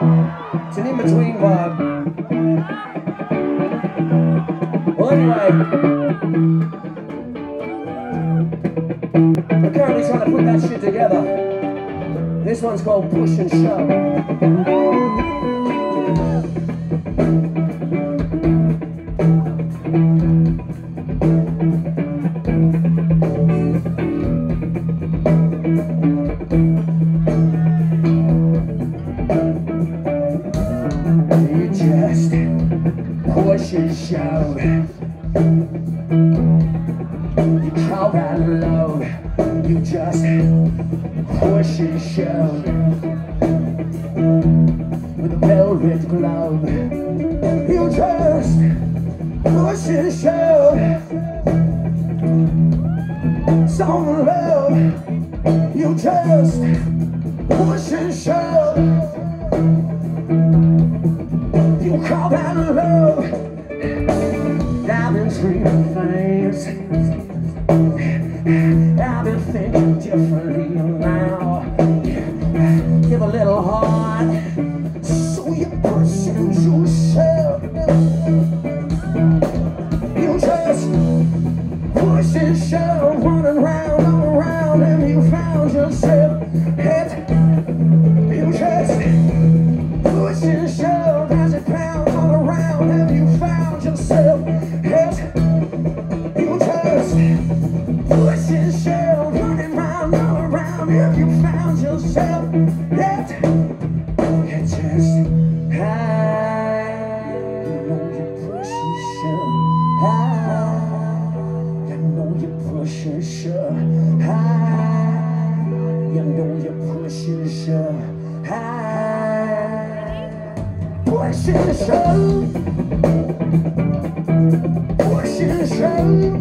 It's an in-between vibe. Well, anyway, we're currently trying to put that shit together. This one's called Push and Shove. Push and shove. You call that love? You just push and shove with a velvet glove. You just push and shove. Some love. You just push and shove. You call that love? I've been thinking differently now. Give a little heart, so you push and you shove. You just push and shove, running round and around, and you found yourself hit. You just push and shove as it pounds all around, and you found yourself hit. Push and shove, running round all around. If you found yourself dead, it just high. You know you push and shove high. You know you push and shove high. You know you push and shove high. Push and shove. Push and shove.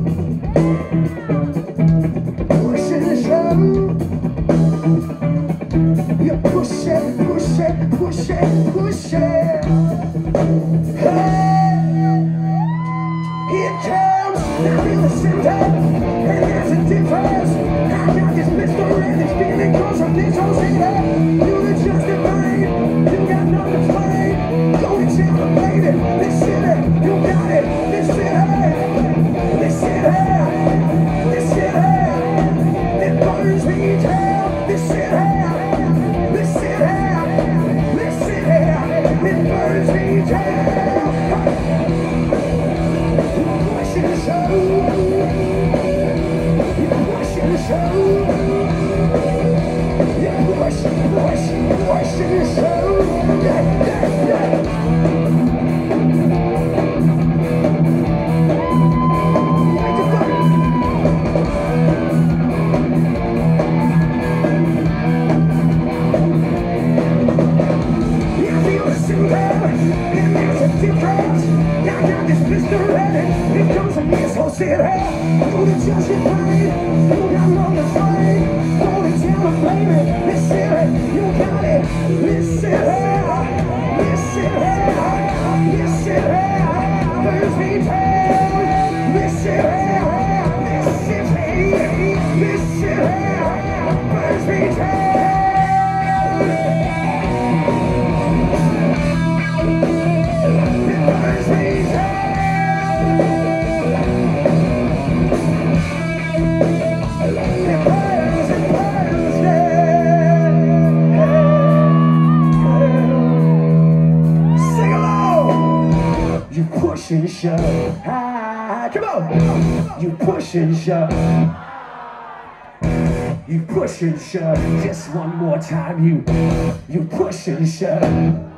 You push it, push it, push it, push it. Hey, here comes. Now you listen to it, and there's a difference. I got this mystery, this feeling comes from this whole city. You the justified, you got nothing to play. Go and chill the lady, this city, you got it. This city, this city, this city. It burns me down, this city. You push and shove, ah, come on. You push and shove. You push and shove. Just one more time. You push and shove.